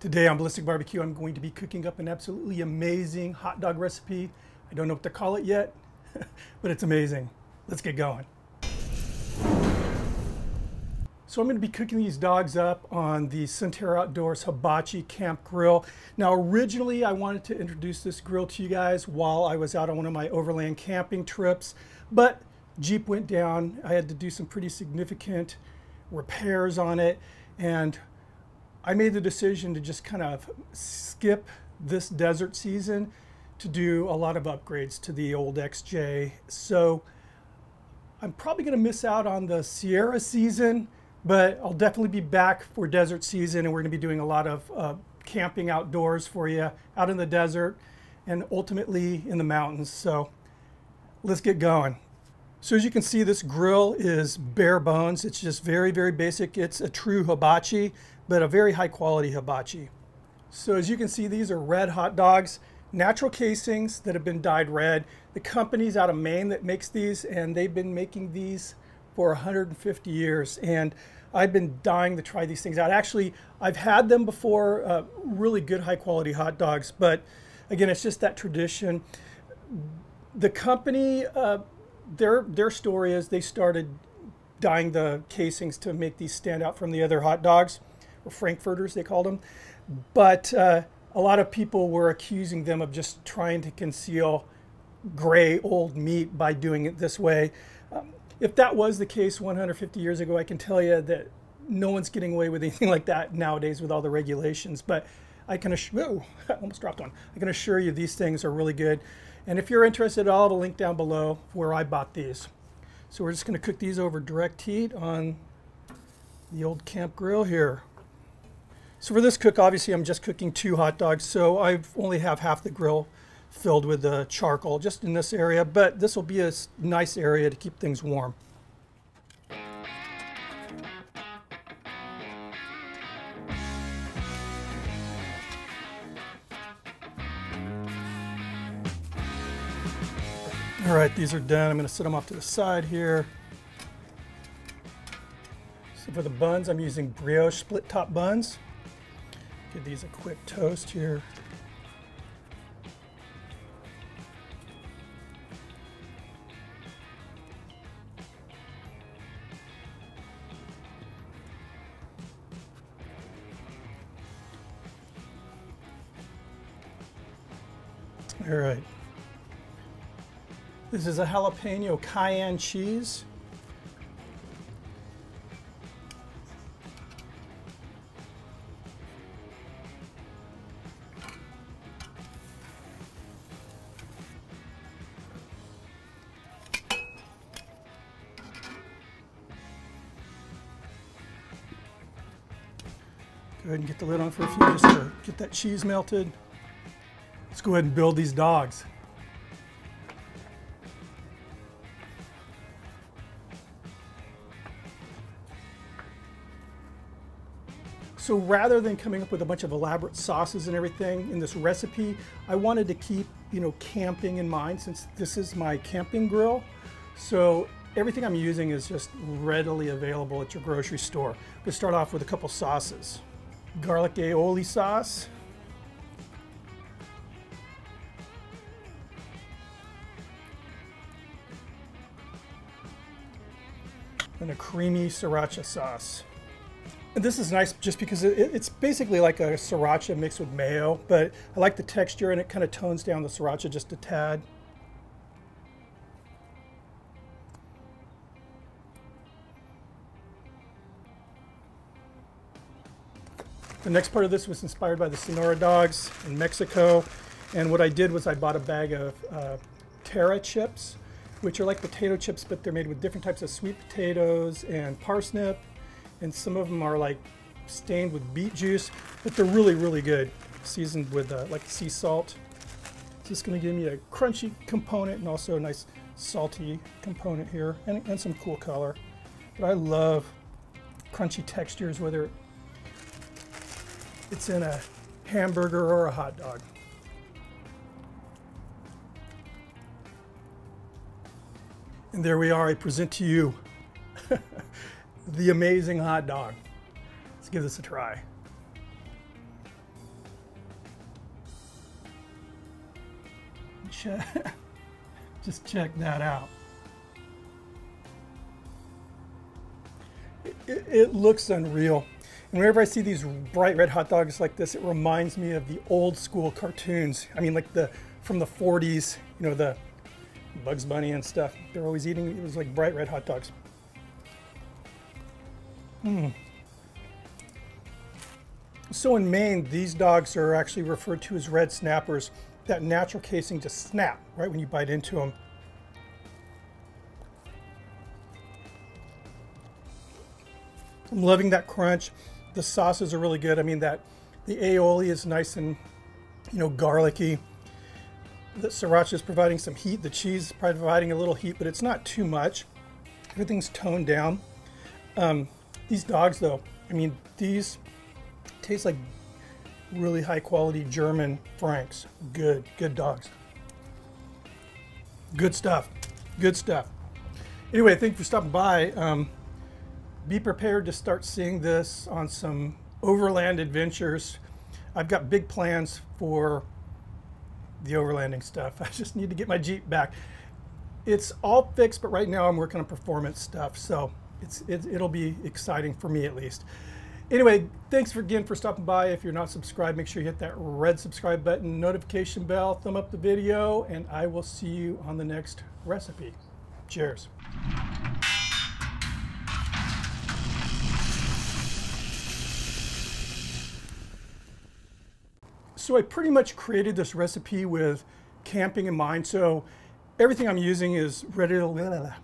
Today on Ballistic BBQ, I'm going to be cooking up an absolutely amazing hot dog recipe. I don't know what to call it yet, but it's amazing. Let's get going. So I'm going to be cooking these dogs up on the Sunterra Outdoors Hibachi Camp Grill. Now originally I wanted to introduce this grill to you guys while I was out on one of my overland camping trips, but Jeep went down. I had to do some pretty significant repairs on it, and I made the decision to just kind of skip this desert season to do a lot of upgrades to the old XJ. So I'm probably going to miss out on the Sierra season, but I'll definitely be back for desert season, and we're going to be doing a lot of camping outdoors for you out in the desert and ultimately in the mountains. So let's get going. So as you can see, this grill is bare bones. It's just very, very basic. It's a true hibachi, but a very high quality hibachi. So as you can see, these are red hot dogs, natural casings that have been dyed red. The company's out of Maine that makes these, and they've been making these for 150 years. And I've been dying to try these things out. Actually, I've had them before, really good high quality hot dogs. But again, it's just that tradition. The company, their story is they started dyeing the casings to make these stand out from the other hot dogs, or Frankfurters they called them, but a lot of people were accusing them of just trying to conceal gray old meat by doing it this way. If that was the case 150 years ago, I can tell you that no one's getting away with anything like that nowadays with all the regulations, but I can assure, whoa, I almost dropped one. I can assure you these things are really good. And if you're interested at all, I'll link down below where I bought these. So we're just going to cook these over direct heat on the old camp grill here. So for this cook, obviously I'm just cooking 2 hot dogs, so I only have half the grill filled with the charcoal just in this area, but this will be a nice area to keep things warm. All right, these are done. I'm going to set them off to the side here. So for the buns, I'm using brioche split top buns. Give these a quick toast here. All right. This is a jalapeno cayenne cheese. Go ahead and get the lid on for a few just to get that cheese melted. Let's go ahead and build these dogs. So rather than coming up with a bunch of elaborate sauces and everything in this recipe, I wanted to keep, you know, camping in mind, since this is my camping grill. So everything I'm using is just readily available at your grocery store. We'll start off with a couple sauces. Garlic aioli sauce. And a creamy sriracha sauce. And this is nice just because it's basically like a sriracha mixed with mayo, but I like the texture and it kind of tones down the sriracha just a tad. The next part of this was inspired by the Sonora dogs in Mexico. And what I did was I bought a bag of Terra Chips, which are like potato chips, but they're made with different types of sweet potatoes and parsnip. And some of them are like stained with beet juice, but they're really, really good, seasoned with like sea salt. It's just gonna give me a crunchy component and also a nice salty component here, and some cool color. But I love crunchy textures, whether it's in a hamburger or a hot dog. And there we are, I present to you the amazing hot dog. Let's give this a try. just check that out. It looks unreal. And whenever I see these bright red hot dogs like this, it reminds me of the old school cartoons. I mean, like from the 40s, you know, the Bugs Bunny and stuff. They're always eating, it was like bright red hot dogs. So in Maine, these dogs are actually referred to as red snappers. That natural casing just snap right when you bite into them. I'm loving that crunch. The sauces are really good. I mean, the aioli is nice and, you know, garlicky. The sriracha is providing some heat. The cheese is providing a little heat, but it's not too much. Everything's toned down. These dogs, though, I mean, these taste like really high quality German Franks. Good dogs. Good stuff. Anyway, thank you for stopping by. Be prepared to start seeing this on some overland adventures. I've got big plans for the overlanding stuff. I just need to get my Jeep back. It's all fixed, but right now I'm working on performance stuff, so it'll be exciting for me at least. Anyway, thanks again for stopping by. If you're not subscribed, make sure you hit that red subscribe button, notification bell, thumb up the video, and I will see you on the next recipe. Cheers. So I pretty much created this recipe with camping in mind. So everything I'm using is ready to...